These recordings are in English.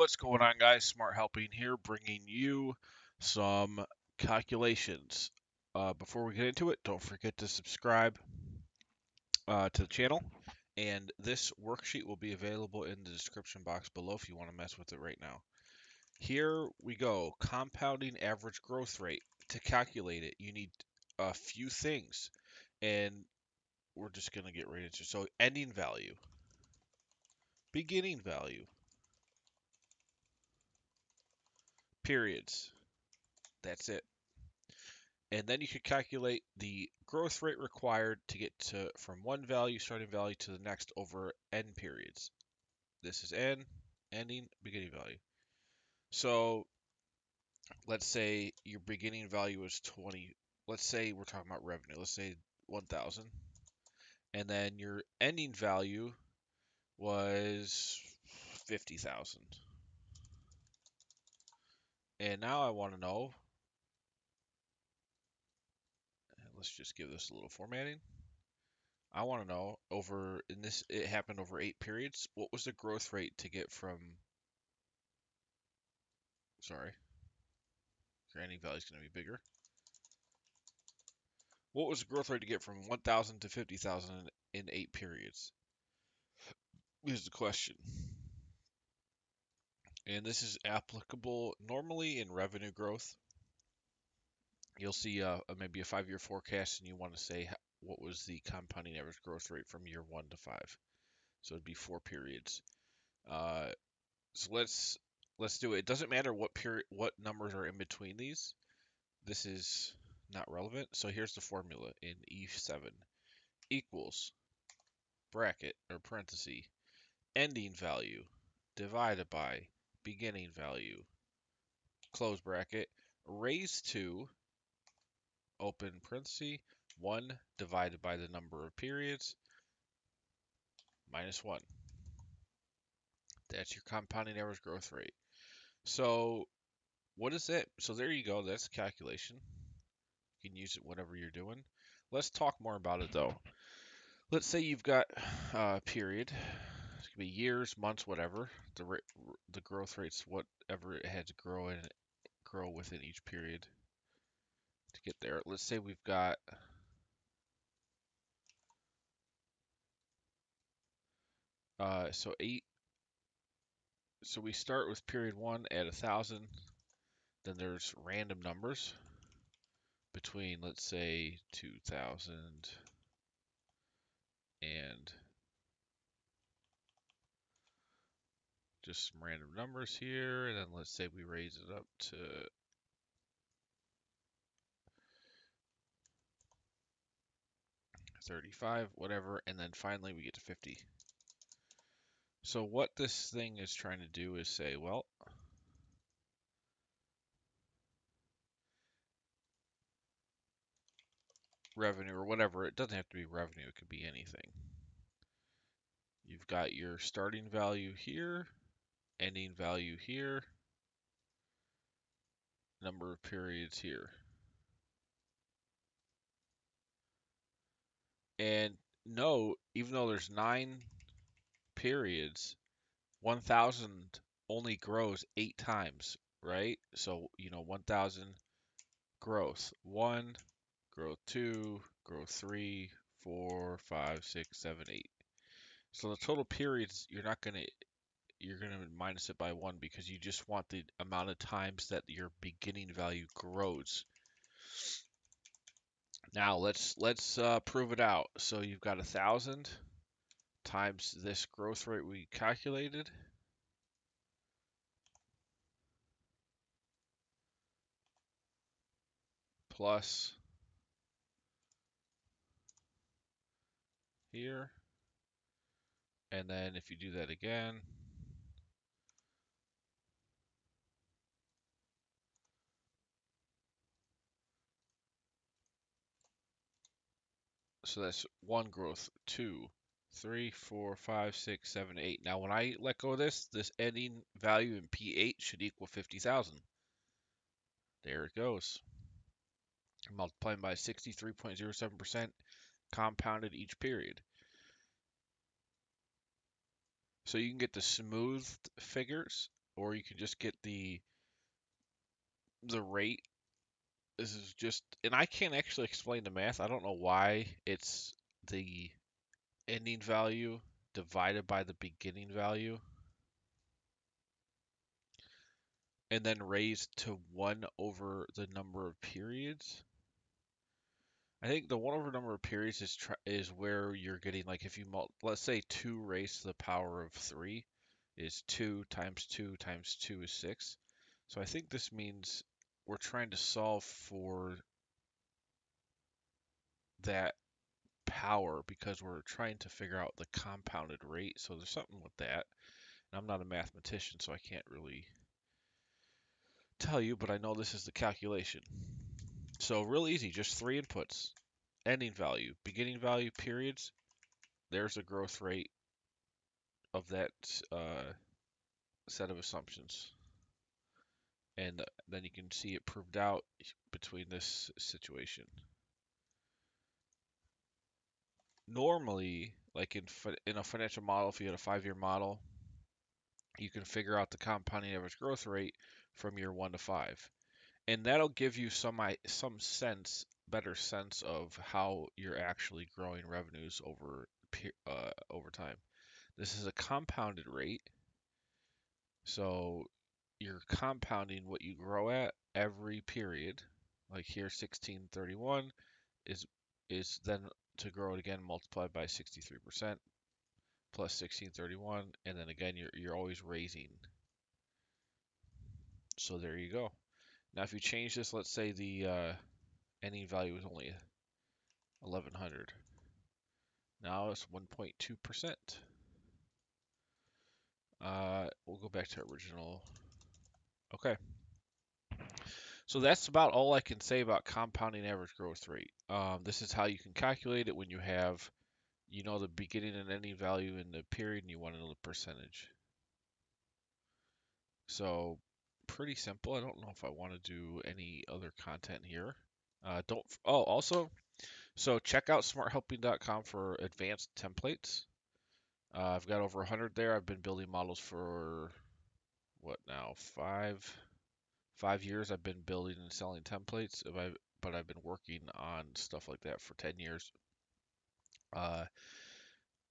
What's going on, guys? Smart Helping here, bringing you some calculations. Before we get into it, don't forget to subscribe to the channel, and this worksheet will be available in the description box below if you want to mess with it right now. Here we go. Compounding average growth rate. To calculate it, you need a few things, and we're just going to get right into it. So ending value, beginning value, periods. That's it. And then you could calculate the growth rate required to get to from one value, starting value, to the next over n periods. This is n, ending, beginning value. So let's say your beginning value is 20. Let's say we're talking about revenue. Let's say 1,000. And then your ending value was 50,000. And now I want to know, let's just give this a little formatting. I want to know over, in this, it happened over 8 periods, what was the growth rate to get from, sorry, your ending value is going to be bigger. What was the growth rate to get from 1,000 to 50,000 in 8 periods? Here's the question. And this is applicable normally in revenue growth. You'll see maybe a 5-year forecast, and you want to say what was the compounding average growth rate from year 1 to 5. So it'd be 4 periods. So let's do it. It doesn't matter what period, what numbers are in between these. This is not relevant. So here's the formula in E7 equals bracket or parenthesis ending value divided by beginning value, close bracket, raised to, open parenthesis, 1 divided by the number of periods, minus 1. That's your compounding average growth rate. So what is it? So there you go. That's the calculation. You can use it whatever you're doing. Let's talk more about it, though. Let's say you've got a period. It could be years, months, whatever. The growth rates, whatever it had to grow within each period to get there. Let's say we've got so 8. So we start with period 1 at 1,000. Then there's random numbers between, let's say, 2,000 and. Just some random numbers here, and then let's say we raise it up to 35, whatever, and then finally we get to 50. So what this thing is trying to do is say, well, revenue or whatever, it doesn't have to be revenue, it could be anything. You've got your starting value here, ending value here, number of periods here. And no, even though there's 9 periods, 1,000 only grows 8 times, right? So, you know, 1,000 growth. 1, growth 2, growth 3, 4, 5, 6, 7, 8. So the total periods, you're going to minus it by 1, because you just want the amount of times that your beginning value grows. Now let's prove it out. So you've got 1,000 times this growth rate we calculated. Plus here. And then if you do that again, so that's 1 growth, 2, 3, 4, 5, 6, 7, 8. Now, when I let go of this ending value in P8 should equal 50,000. There it goes. Multiplying by 63.07% compounded each period. So you can get the smoothed figures, or you can just get the rate. This is just, and I can't actually explain the math. I don't know why it's the ending value divided by the beginning value and then raised to 1 over the number of periods. I think the 1 over number of periods is where you're getting, like, if you let's say 2 raised to the power of 3 is 2 times 2 times 2 is 6. So I think this means we're trying to solve for that power because we're trying to figure out the compounded rate. So there's something with that. And I'm not a mathematician, so I can't really tell you, but I know this is the calculation. So real easy, just 3 inputs: ending value, beginning value, periods. There's the growth rate of that set of assumptions. And then you can see it proved out between this situation. Normally, like in a financial model, if you had a 5-year model, you can figure out the compounding average growth rate from year 1 to 5. And that'll give you better sense of how you're actually growing revenues over time. This is a compounded rate, so you're compounding what you grow at every period. Like here, 1631 is then to grow it again multiplied by 63% plus 1631, and then again you're always raising. So there you go. Now, if you change this, let's say the ending value is only 1,100. Now it's 1.2%. We'll go back to our original. Okay. So that's about all I can say about compounding average growth rate. This is how you can calculate it when you have, the beginning and ending value in the period, and you want to know the percentage. So pretty simple. I don't know if I want to do any other content here. Also, check out smarthelping.com for advanced templates. I've got over 100 there. I've been building models for what now? Five years I've been building and selling templates, but I've been working on stuff like that for 10 years.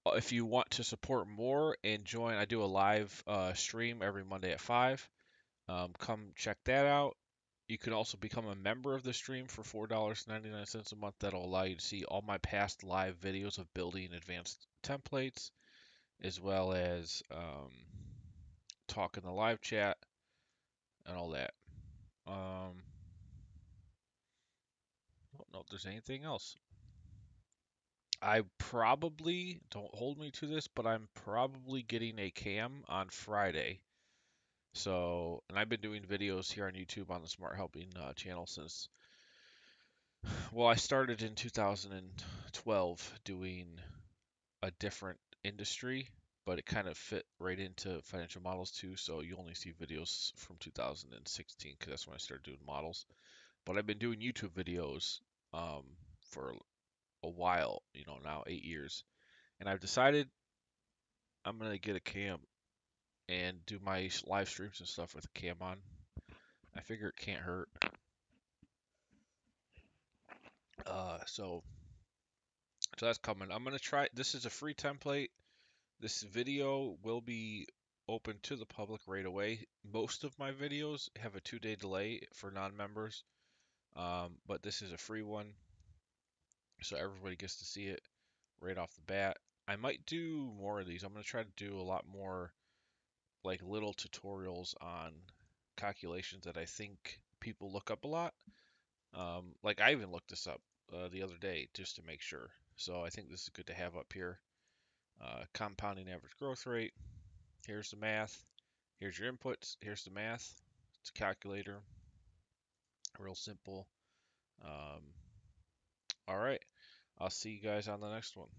If you want to support more and join, I do a live stream every Monday at 5. Come check that out. You can also become a member of the stream for $4.99 a month. That'll allow you to see all my past live videos of building advanced templates, as well as talk in the live chat and all that. I don't know if there's anything else. I probably, don't hold me to this, but I'm probably getting a cam on Friday. So, and I've been doing videos here on YouTube on the Smart Helping channel since, well, I started in 2012 doing a different industry, but it kind of fit right into financial models too. So you only see videos from 2016 because that's when I started doing models. But I've been doing YouTube videos for a while, now 8 years. And I've decided I'm going to get a cam and do my live streams and stuff with the cam on. I figure it can't hurt. So that's coming. I'm going to try. This is a free template. This video will be open to the public right away. Most of my videos have a 2-day delay for non-members. But this is a free one, so everybody gets to see it right off the bat. I might do more of these. I'm going to try to do a lot more, like, little tutorials on calculations that I think people look up a lot. Like, I even looked this up the other day just to make sure. So I think this is good to have up here. Compounding average growth rate. Here's the math. Here's your inputs. Here's the math. It's a calculator. Real simple. All right. I'll see you guys on the next one.